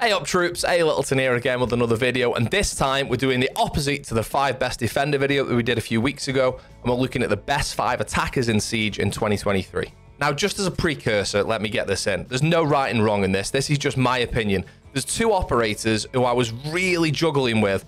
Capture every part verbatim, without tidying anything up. Hey up troops, Alyttleton here again with another video, and this time we're doing the opposite to the five best defender video that we did a few weeks ago, and we're looking at the best five attackers in Siege in twenty twenty-three. Now just as a precursor, let me get this in. There's no right and wrong in this, this is just my opinion. There's two operators who I was really juggling with.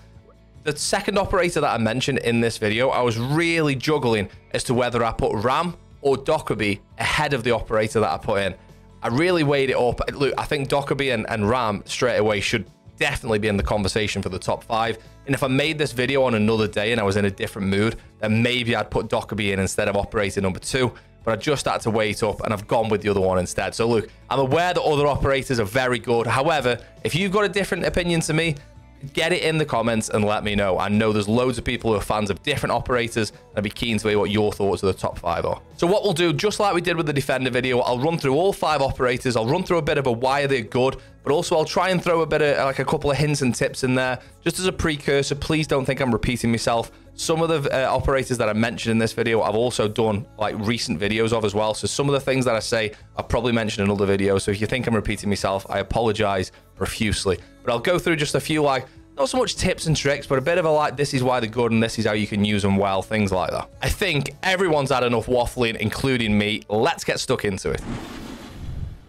The second operator that I mentioned in this video, I was really juggling as to whether I put Ram or Dokkaebi ahead of the operator that I put in. I really weighed it up. Look, I think Dokkaebi and, and Ram straight away should definitely be in the conversation for the top five. And if I made this video on another day and I was in a different mood, then maybe I'd put Dokkaebi in instead of operator number two. But I just had to weigh it up and I've gone with the other one instead. So look, I'm aware that other operators are very good. However, if you've got a different opinion to me, get it in the comments and let me know. I know there's loads of people who are fans of different operators. I'd be keen to hear what your thoughts of the top five are. So what we'll do, just like we did with the defender video, I'll run through all five operators. I'll run through a bit of a why they're good, but also I'll try and throw a bit of like a couple of hints and tips in there. Just as a precursor, please don't think I'm repeating myself. Some of the uh, operators that I mentioned in this video, I've also done like recent videos of as well. So some of the things that I say, I probably mentioned in other videos. So if you think I'm repeating myself, I apologize profusely. But I'll go through just a few, like, not so much tips and tricks, but a bit of a like, this is why they're good and this is how you can use them well, things like that. I think everyone's had enough waffling, including me. Let's get stuck into it.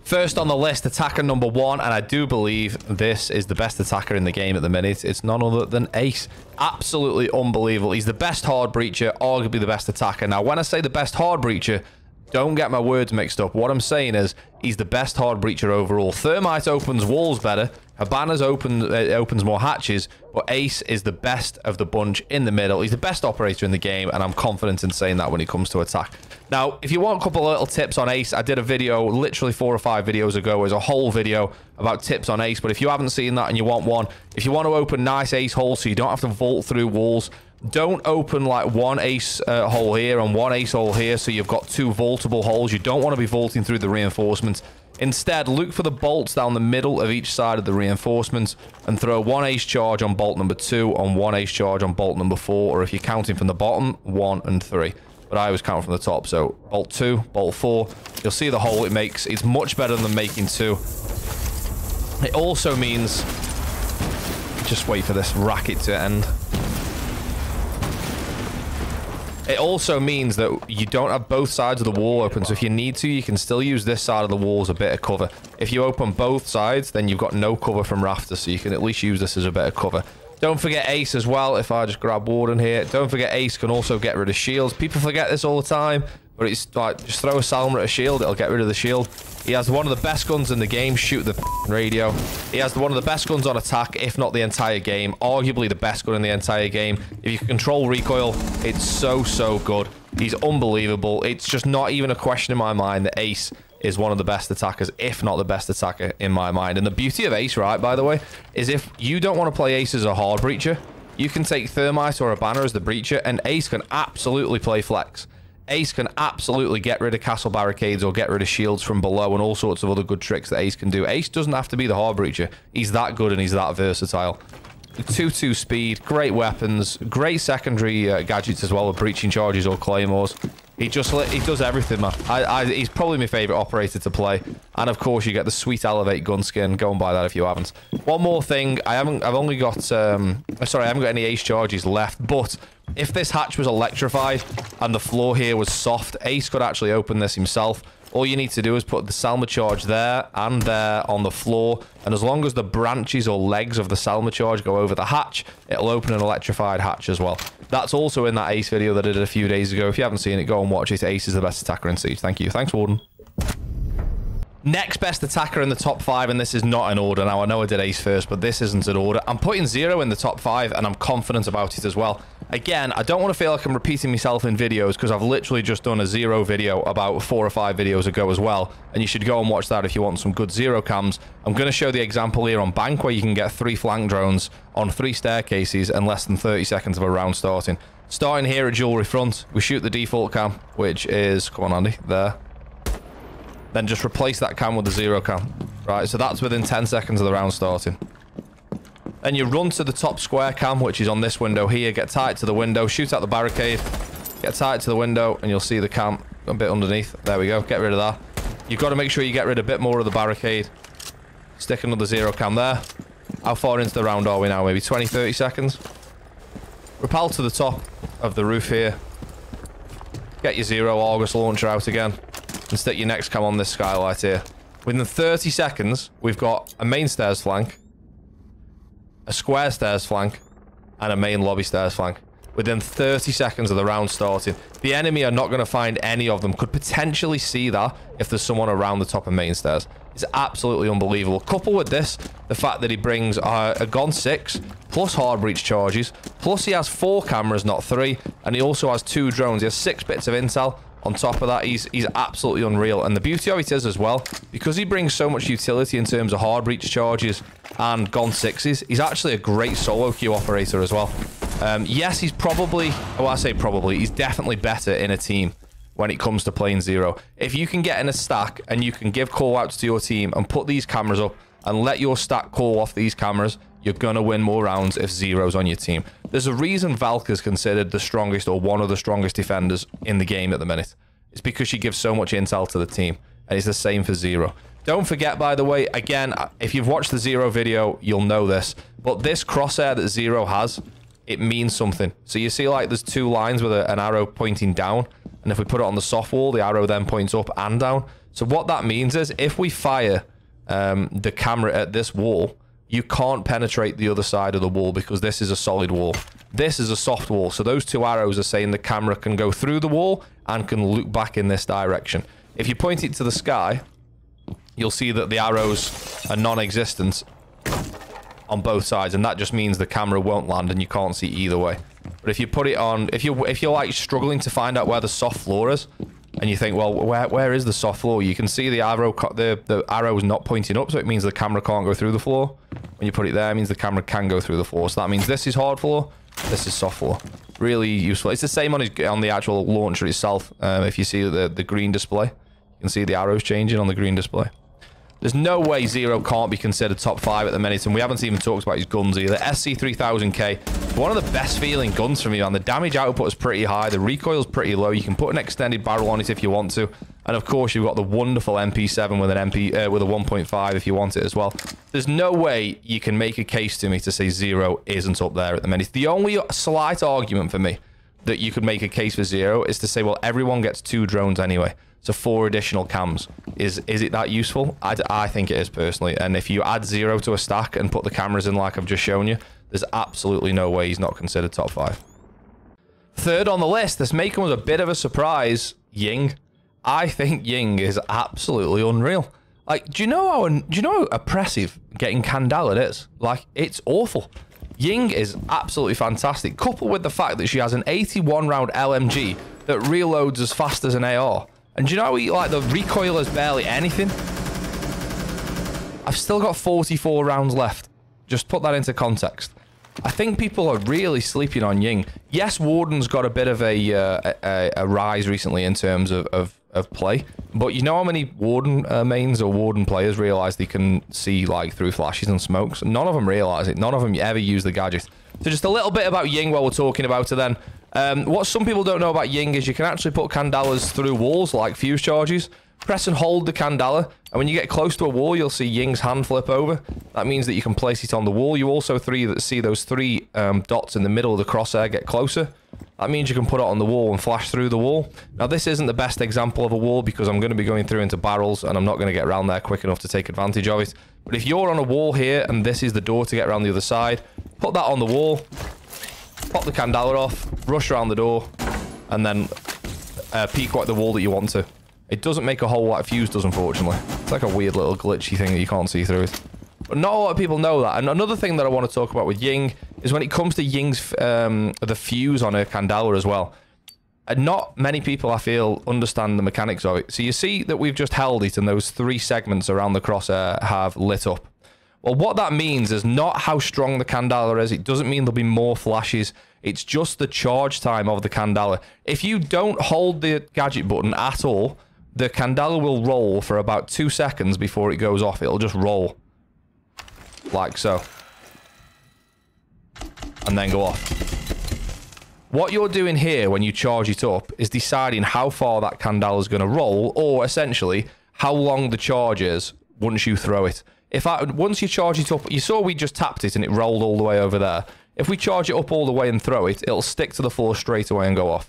First on the list, attacker number one, and I do believe this is the best attacker in the game at the minute. It's none other than Ace. Absolutely unbelievable. He's the best hard breacher, arguably the best attacker. Now, when I say the best hard breacher, don't get my words mixed up. What I'm saying is he's the best hard breacher overall. Thermite opens walls better. Her banners open, uh, opens more hatches, but Ace is the best of the bunch in the middle. He's the best operator in the game, and I'm confident in saying that when it comes to attack. Now, if you want a couple of little tips on Ace, I did a video literally four or five videos ago as a whole video about tips on Ace, but if you haven't seen that and you want one, if you want to open nice Ace holes so you don't have to vault through walls, don't open like one ace uh, hole here and one ace hole here so you've got two vaultable holes. You don't want to be vaulting through the reinforcements. Instead, look for the bolts down the middle of each side of the reinforcements and throw one ace charge on bolt number two and one ace charge on bolt number four, or if you're counting from the bottom, one and three. But I always count from the top, so bolt two, bolt four. You'll see the hole it makes. It's much better than making two. It also means... just wait for this racket to end. It also means that you don't have both sides of the wall open, so if you need to, you can still use this side of the wall as a bit of cover. If you open both sides, then you've got no cover from rafters, so you can at least use this as a bit of cover. Don't forget Ace as well, if I just grab Warden here. Don't forget Ace can also get rid of shields. People forget this all the time, but it's like, just throw a Salma at a shield, it'll get rid of the shield. He has one of the best guns in the game, shoot the radio. He has one of the best guns on attack, if not the entire game. Arguably the best gun in the entire game. If you can control recoil, it's so, so good. He's unbelievable. It's just not even a question in my mind that Ace is one of the best attackers, if not the best attacker in my mind. And the beauty of Ace, right, by the way, is if you don't want to play Ace as a hard breacher, you can take Thermite or a Banner as the breacher, and Ace can absolutely play flex. Ace can absolutely get rid of castle barricades or get rid of shields from below and all sorts of other good tricks that Ace can do. Ace doesn't have to be the hard breacher. He's that good and he's that versatile. two two speed, great weapons, great secondary uh, gadgets as well with breaching charges or claymores. He just he does everything, man. I, I, he's probably my favourite operator to play. And of course, you get the sweet Elevate gun skin. Go and buy that if you haven't. One more thing, I haven't. I've only got. Um, sorry, I haven't got any Ace charges left. But if this hatch was electrified and the floor here was soft, Ace could actually open this himself. All you need to do is put the Salma charge there and there on the floor, and as long as the branches or legs of the Salma charge go over the hatch, it'll open an electrified hatch as well. That's also in that Ace video that I did a few days ago. If you haven't seen it, go and watch it. Ace is the best attacker in Siege. Thank you. Thanks, Warden. Next best attacker in the top five, and this is not in order. Now, I know I did Ace first, but this isn't in order. I'm putting Zero in the top five, and I'm confident about it as well. Again, I don't want to feel like I'm repeating myself in videos because I've literally just done a Zero video about four or five videos ago as well, and you should go and watch that if you want some good Zero cams. I'm going to show the example here on Bank where you can get three flank drones on three staircases and less than thirty seconds of a round starting. Starting here at Jewelry Front, we shoot the default cam, which is, come on Andy, there. Then just replace that cam with the Zero cam. Right, so that's within ten seconds of the round starting. Then you run to the top square cam, which is on this window here. Get tight to the window, shoot out the barricade, get tight to the window, and you'll see the cam a bit underneath. There we go, get rid of that. You've got to make sure you get rid of a bit more of the barricade. Stick another zero cam there. How far into the round are we now? Maybe twenty, thirty seconds. Rappel to the top of the roof here. Get your Zero August launcher out again. And stick your next cam on this skylight here. Within thirty seconds, we've got a main stairs flank, a square stairs flank, and a main lobby stairs flank. Within thirty seconds of the round starting. The enemy are not going to find any of them. Could potentially see that if there's someone around the top of main stairs. It's absolutely unbelievable. Couple with this, the fact that he brings uh, a Gon six, plus hard breach charges, plus he has four cameras, not three, and he also has two drones. He has six bits of intel. On top of that, he's he's absolutely unreal. And the beauty of it is as well, because he brings so much utility in terms of hard breach charges and Gon sixes, he's actually a great solo queue operator as well. Um, yes, he's probably, well, I say probably, he's definitely better in a team when it comes to playing Zero. If you can get in a stack and you can give call-outs to your team and put these cameras up and let your stack call off these cameras, you're going to win more rounds if Zero's on your team. There's a reason Valk is considered the strongest or one of the strongest defenders in the game at the minute. It's because she gives so much intel to the team, and it's the same for Zero. Don't forget, by the way, again, if you've watched the Zero video, you'll know this, but this crosshair that Zero has, it means something. So you see, like, there's two lines with a, an arrow pointing down, and if we put it on the soft wall, the arrow then points up and down. So what that means is if we fire um, the camera at this wall, you can't penetrate the other side of the wall because this is a solid wall. This is a soft wall. So those two arrows are saying the camera can go through the wall and can loop back in this direction. If you point it to the sky, you'll see that the arrows are non-existent on both sides. And that just means the camera won't land and you can't see either way. But if you put it on, if you're, if you're like struggling to find out where the soft floor is, and you think, well, where where is the soft floor? You can see the arrow the the arrow is not pointing up, so it means the camera can't go through the floor. When you put it there, it means the camera can go through the floor. So that means this is hard floor, this is soft floor. Really useful. It's the same on his, on the actual launcher itself. Um, if you see the the green display, you can see the arrows changing on the green display. There's no way Zero can't be considered top five at the minute, and we haven't even talked about his guns either. S C three thousand K, one of the best feeling guns for me, man. The damage output is pretty high, the recoil's pretty low. You can put an extended barrel on it if you want to, and of course you've got the wonderful M P seven with an M P uh, with a one point five if you want it as well. There's no way you can make a case to me to say Zero isn't up there at the minute. The only slight argument for me that you could make a case for Zero is to say, well, everyone gets two drones anyway. So four additional cams. Is is it that useful? I, I think it is personally. And if you add Zero to a stack and put the cameras in like I've just shown you, there's absolutely no way he's not considered top five. Third on the list, this making was a bit of a surprise, Ying. I think Ying is absolutely unreal. Like, do you know how do you know how oppressive getting Candela is? Like, it's awful. Ying is absolutely fantastic. Coupled with the fact that she has an eighty-one round L M G that reloads as fast as an A R. And do you know, like, the recoil is barely anything? I've still got forty-four rounds left. Just put that into context. I think people are really sleeping on Ying. Yes, Warden's got a bit of a uh, a, a rise recently in terms of, of, of play. But you know how many Warden uh, mains or Warden players realise they can see, like, through flashes and smokes? None of them realise it. None of them ever use the gadget. So just a little bit about Ying while we're talking about her then. Um, what some people don't know about Ying is you can actually put Candelas through walls like fuse charges. Press and hold the Candela, and when you get close to a wall, you'll see Ying's hand flip over. That means that you can place it on the wall. You also three, see those three um, dots in the middle of the crosshair get closer. That means you can put it on the wall and flash through the wall. Now, this isn't the best example of a wall because I'm going to be going through into barrels, and I'm not going to get around there quick enough to take advantage of it. But if you're on a wall here, and this is the door to get around the other side, put that on the wall, pop the Candela off, rush around the door, and then uh, peek at the wall that you want to. It doesn't make a whole lot of fuse does, unfortunately. It's like a weird little glitchy thing that you can't see through it. But not a lot of people know that. And another thing that I want to talk about with Ying is when it comes to Ying's um, the fuse on her Candela as well. And not many people, I feel, understand the mechanics of it. So you see that we've just held it, and those three segments around the crosshair have lit up. Well, what that means is not how strong the Candela is. It doesn't mean there'll be more flashes. It's just the charge time of the Candela. If you don't hold the gadget button at all, the Candela will roll for about two seconds before it goes off. It'll just roll. Like so. And then go off. What you're doing here when you charge it up is deciding how far that Candela is going to roll, or essentially how long the charge is once you throw it. If I once you charge it up, you saw we just tapped it and it rolled all the way over there. If we charge it up all the way and throw it, it'll stick to the floor straight away and go off.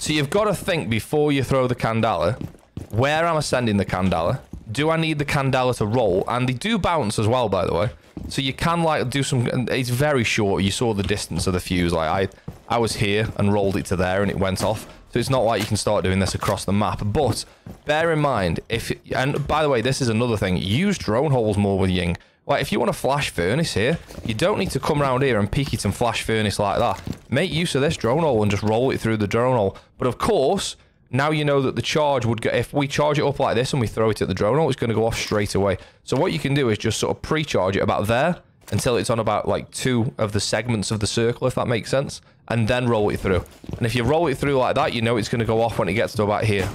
So you've got to think before you throw the Candela, where am I sending the Candela? Do I need the Candela to roll? And they do bounce as well, by the way. So you can, like, do some... It's very short. You saw the distance of the fuse. Like, I, I was here and rolled it to there and it went off. So it's not like you can start doing this across the map. But bear in mind, if... And by the way, this is another thing. Use drone holes more with Ying. Like, if you want to flash furnace here, you don't need to come around here and peek it and flash furnace like that. Make use of this drone hole and just roll it through the drone hole. But of course, now you know that the charge would go... If we charge it up like this and we throw it at the drone hole, it's going to go off straight away. So what you can do is just sort of pre-charge it about there until it's on about, like, two of the segments of the circle, if that makes sense, and then roll it through. And if you roll it through like that, you know it's going to go off when it gets to about here.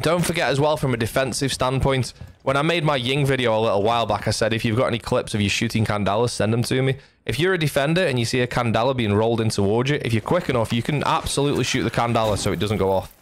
Don't forget as well, from a defensive standpoint, when I made my Ying video a little while back, I said, if you've got any clips of you shooting Candelas, send them to me. If you're a defender and you see a Candela being rolled in towards you, if you're quick enough, you can absolutely shoot the Candela so it doesn't go off.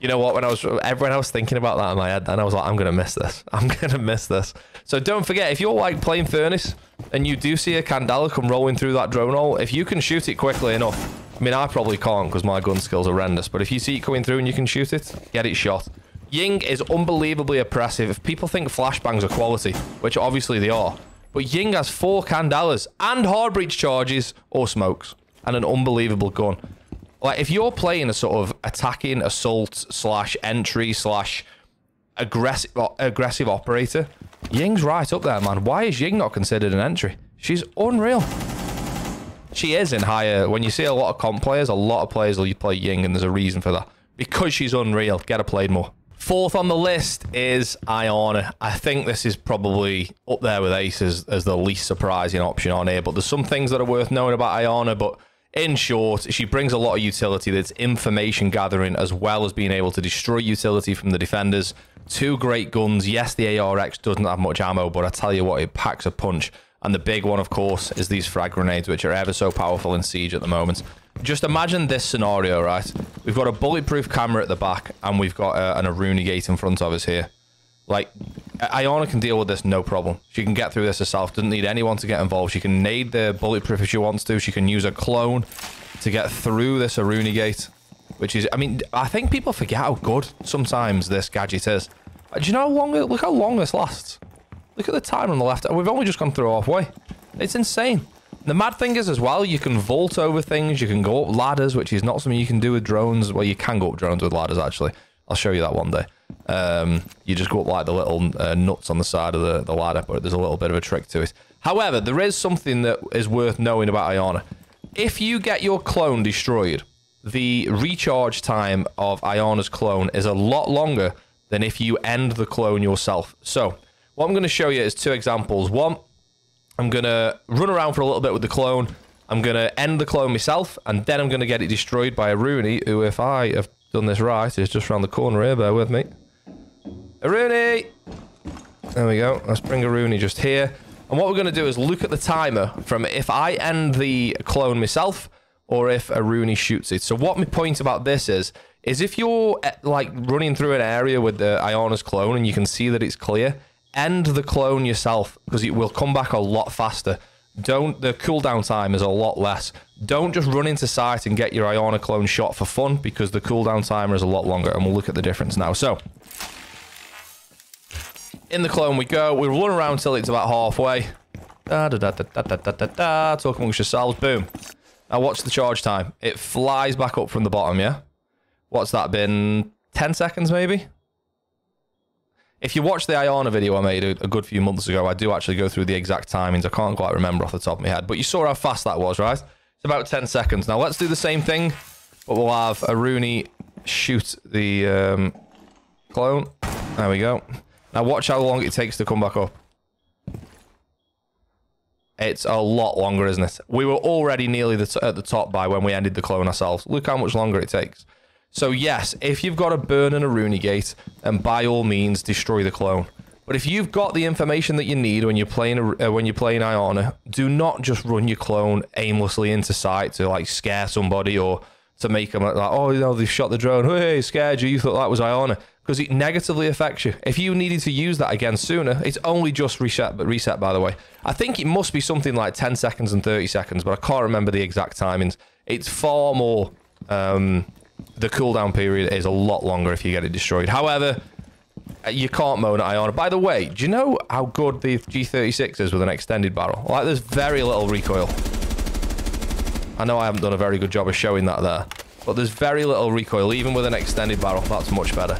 You know what? When I was everyone, I was thinking about that in my head, and I was like, I'm going to miss this. I'm going to miss this. So don't forget, if you're, like, playing Furnace and you do see a Candela come rolling through that drone hole, if you can shoot it quickly enough, I mean, I probably can't because my gun skills are horrendous, but if you see it coming through and you can shoot it, get it shot. Ying is unbelievably oppressive. If people think flashbangs are quality, which obviously they are, but Ying has four Candelas and hard breach charges or smokes and an unbelievable gun. Like, if you're playing a sort of attacking, assault, slash, entry, slash, aggressive aggressive operator, Ying's right up there, man. Why is Ying not considered an entry? She's unreal. She is in higher... When you see a lot of comp players, a lot of players will play Ying, and there's a reason for that. Because she's unreal. Get her played more. Fourth on the list is Iana. I think this is probably up there with Ace as, as the least surprising option on here, but there's some things that are worth knowing about Iana, but... In short, she brings a lot of utility that's information gathering as well as being able to destroy utility from the defenders. Two great guns. Yes, the A R X doesn't have much ammo, but I tell you what, it packs a punch. And the big one, of course, is these frag grenades, which are ever so powerful in Siege at the moment. Just imagine this scenario, right? We've got a bulletproof camera at the back, and we've got a, an Aruni gate in front of us here. Like, Iana can deal with this, no problem. She can get through this herself. Doesn't need anyone to get involved. She can nade the bulletproof if she wants to. She can use a clone to get through this Aruni gate, which is... I mean, I think people forget how good sometimes this gadget is. Do you know how long... Look how long this lasts. Look at the time on the left. We've only just gone through halfway. It's insane. The mad thing is, as well, you can vault over things. You can go up ladders, which is not something you can do with drones. Well, you can go up drones with ladders, actually. I'll show you that one day. Um, you just go up like the little uh, nuts on the side of the, the ladder, but there's a little bit of a trick to it. However, there is something that is worth knowing about Iana. If you get your clone destroyed, the recharge time of Iana's clone is a lot longer than if you end the clone yourself. So, what I'm going to show you is two examples. One, I'm going to run around for a little bit with the clone. I'm going to end the clone myself, and then I'm going to get it destroyed by Aruni, who, if I have done this right, is just around the corner here. Bear with me. Aruni! There we go. Let's bring Aruni just here. And what we're going to do is look at the timer from if I end the clone myself or if Aruni shoots it. So what my point about this is, is if you're, like, running through an area with the Iana's clone and you can see that it's clear, end the clone yourself because it will come back a lot faster. Don't, the cooldown time is a lot less. Don't just run into sight and get your Iana clone shot for fun because the cooldown timer is a lot longer. And we'll look at the difference now. So... In the clone we go. We run around till it's about halfway. Da, da, da, da, da, da, da, da. Talk amongst yourselves. Boom. Now watch the charge time. It flies back up from the bottom, yeah? What's that been? ten seconds maybe? If you watch the Iana video I made a, a good few months ago, I do actually go through the exact timings. I can't quite remember off the top of my head. But you saw how fast that was, right? It's about ten seconds. Now let's do the same thing, but we'll have Aruni shoot the um, clone. There we go. Now watch how long it takes to come back up. It's a lot longer, isn't it? We were already nearly the t at the top by when we ended the clone ourselves. Look how much longer it takes. So yes, if you've got a burn and a Aruni gate, then by all means destroy the clone. But if you've got the information that you need when you're playing a, uh, when you're playing Iana, do not just run your clone aimlessly into sight to, like, scare somebody or to make them like, oh, you know, they shot the drone. Hey, scared you. You thought that was Iana. Because it negatively affects you. If you needed to use that again sooner, it's only just reset, but reset, by the way. I think it must be something like ten seconds and thirty seconds, but I can't remember the exact timings. It's far more... Um, the cooldown period is a lot longer if you get it destroyed. However, you can't moan at Iana. By the way, do you know how good the G thirty-six is with an extended barrel? Like, there's very little recoil. I know I haven't done a very good job of showing that there, but there's very little recoil, even with an extended barrel. That's much better.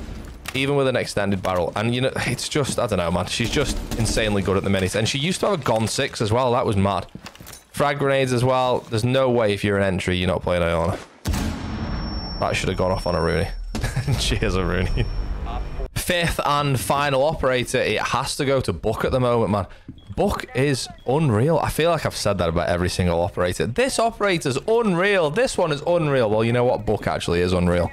Even with an extended barrel. And, you know, it's just, I don't know, man. She's just insanely good at the minute. And she used to have a Gon six as well. That was mad. Frag grenades as well. There's no way if you're an entry, you're not playing Iana. That should have gone off on Aruni. Cheers, Aruni. Fifth and final operator. It has to go to Buck at the moment, man. Buck is unreal. I feel like I've said that about every single operator. This operator's unreal. This one is unreal. Well, you know what? Buck actually is unreal.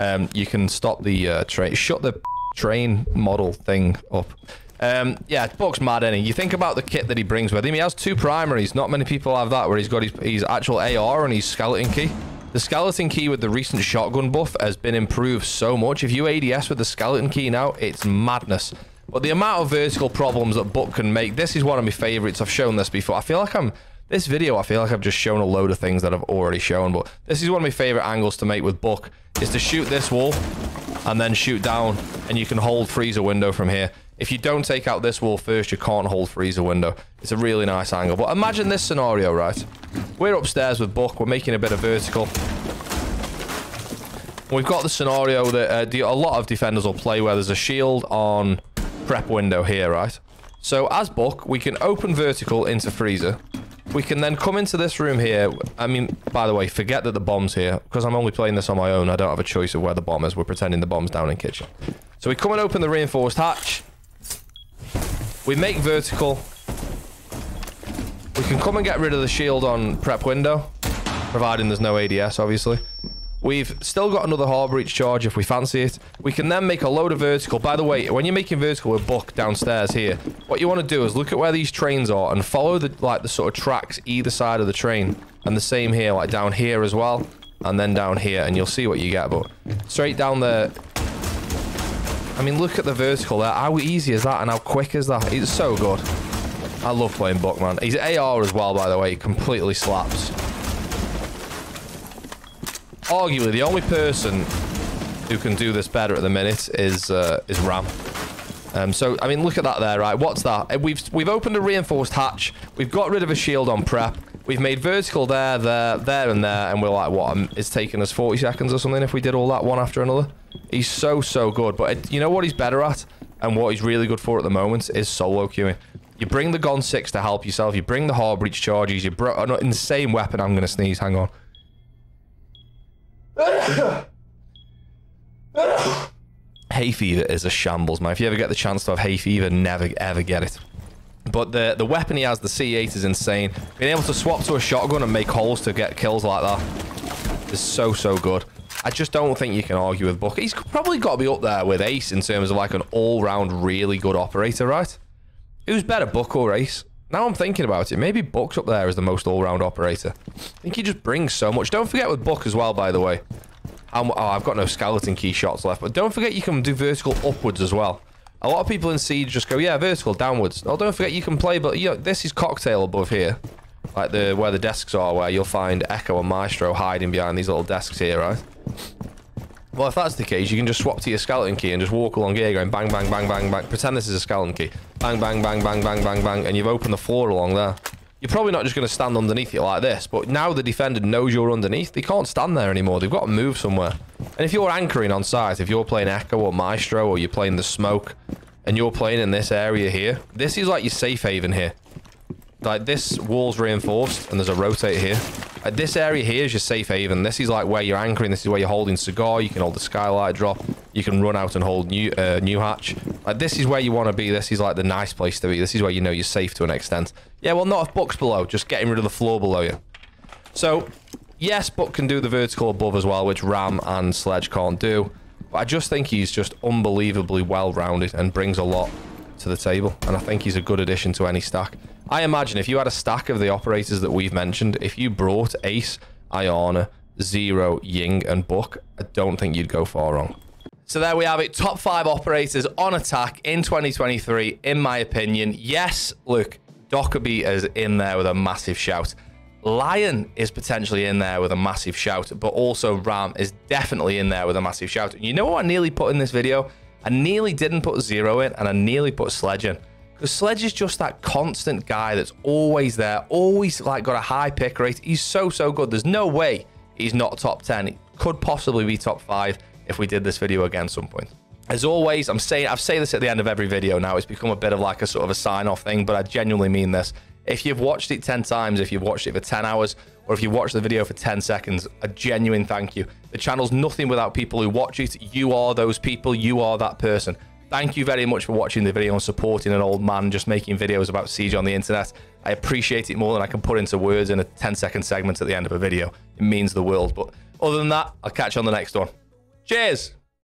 Um, you can stop the uh, train. Shut the train model thing up. Um, yeah, Buck's mad, isn't he? You think about the kit that he brings with him. He has two primaries. Not many people have that, where he's got his, his actual A R and his skeleton key. The skeleton key with the recent shotgun buff has been improved so much. If you A D S with the skeleton key now, it's madness. But the amount of vertical problems that Buck can make, this is one of my favorites. I've shown this before. I feel like I'm... This video, I feel like I've just shown a load of things that I've already shown, but this is one of my favorite angles to make with Buck, is to shoot this wall and then shoot down, and you can hold freezer window from here. If you don't take out this wall first, you can't hold freezer window. It's a really nice angle. But imagine this scenario, right? We're upstairs with Buck. We're making a bit of vertical. We've got the scenario that uh, a lot of defenders will play where there's a shield on prep window here, right? So as Buck, we can open vertical into freezer. We can then come into this room here. I mean, by the way, forget that the bomb's here, because I'm only playing this on my own. I don't have a choice of where the bomb is. We're pretending the bomb's down in kitchen. So we come and open the reinforced hatch. We make vertical. We can come and get rid of the shield on prep window, providing there's no A D S, obviously. We've still got another hull breach charge if we fancy it. We can then make a load of vertical. By the way, when you're making vertical with Buck downstairs here, what you want to do is look at where these trains are and follow the like the sort of tracks either side of the train. And the same here, like down here as well, and then down here, and you'll see what you get. But straight down there. I mean, look at the vertical there. How easy is that and how quick is that? It's so good. I love playing Buck, man. He's A R as well, by the way. He completely slaps. Arguably, the only person who can do this better at the minute is uh, is Ram. Um, so, I mean, look at that there, right? What's that? We've we've opened a reinforced hatch. We've got rid of a shield on prep. We've made vertical there, there, there, and there. And we're like, what? It's taken us forty seconds or something if we did all that one after another. He's so, so good. But it, you know what he's better at and what he's really good for at the moment is solo queuing. You bring the Gon six to help yourself. You bring the hard breach charges. You bro... An insane weapon. I'm going to sneeze. Hang on. Hay fever is a shambles, man. If you ever get the chance to have hay fever, never ever get it. But the the weapon he has, the C eight, is insane. Being able to swap to a shotgun and make holes to get kills like that is so, so good. I just don't think you can argue with Buck. He's probably got to be up there with Ace in terms of like an all-round really good operator, right? Who's better, Buck or Ace? Now I'm thinking about it. Maybe Buck's up there as the most all-round operator. I think he just brings so much. Don't forget with Buck as well, by the way. Um, oh, I've got no skeleton key shots left. But don't forget you can do vertical upwards as well. A lot of people in Siege just go, yeah, vertical, downwards. Oh, don't forget you can play, but you know, this is cocktail above here. Like the where the desks are, where you'll find Echo and Maestro hiding behind these little desks here, right? Well, if that's the case, you can just swap to your skeleton key and just walk along here going bang, bang, bang, bang, bang. Pretend this is a skeleton key. Bang, bang, bang, bang, bang, bang, bang. And you've opened the floor along there. You're probably not just going to stand underneath it like this, but now the defender knows you're underneath. They can't stand there anymore. They've got to move somewhere. And if you're anchoring on site, if you're playing Echo or Maestro or you're playing the smoke and you're playing in this area here, this is like your safe haven here. Like this wall's reinforced and there's a rotate here. Like this area here is your safe haven. This is like where you're anchoring. This is where you're holding cigar. You can hold the skylight drop. You can run out and hold new uh, new hatch. Like this is where you want to be. This is like the nice place to be. This is where you know you're safe to an extent. Yeah, well, not if Buck's below. Just getting rid of the floor below you. So, yes, Buck can do the vertical above as well, which Ram and Sledge can't do. But I just think he's just unbelievably well-rounded and brings a lot to the table. And I think he's a good addition to any stack. I imagine if you had a stack of the operators that we've mentioned, if you brought Ace, Iana, Zero, Ying, and Buck, I don't think you'd go far wrong. So there we have it. Top five operators on attack in twenty twenty-three, in my opinion. Yes, look, Dokkaebi is in there with a massive shout. Lion is potentially in there with a massive shout, but also Ram is definitely in there with a massive shout. And you know what I nearly put in this video? I nearly didn't put Zero in, and I nearly put Sledge in. Because Sledge is just that constant guy that's always there, always like got a high pick rate. He's so, so good. There's no way he's not top ten. He could possibly be top five if we did this video again at some point. As always, I'm saying, I've said this at the end of every video now. It's become a bit of like a sort of a sign-off thing, but I genuinely mean this. If you've watched it ten times, if you've watched it for ten hours, or if you watched the video for ten seconds, a genuine thank you. The channel's nothing without people who watch it. You are those people. You are that person. Thank you very much for watching the video and supporting an old man just making videos about Siege on the internet. I appreciate it more than I can put into words in a ten second segment at the end of a video. It means the world. But other than that, I'll catch you on the next one. Cheers!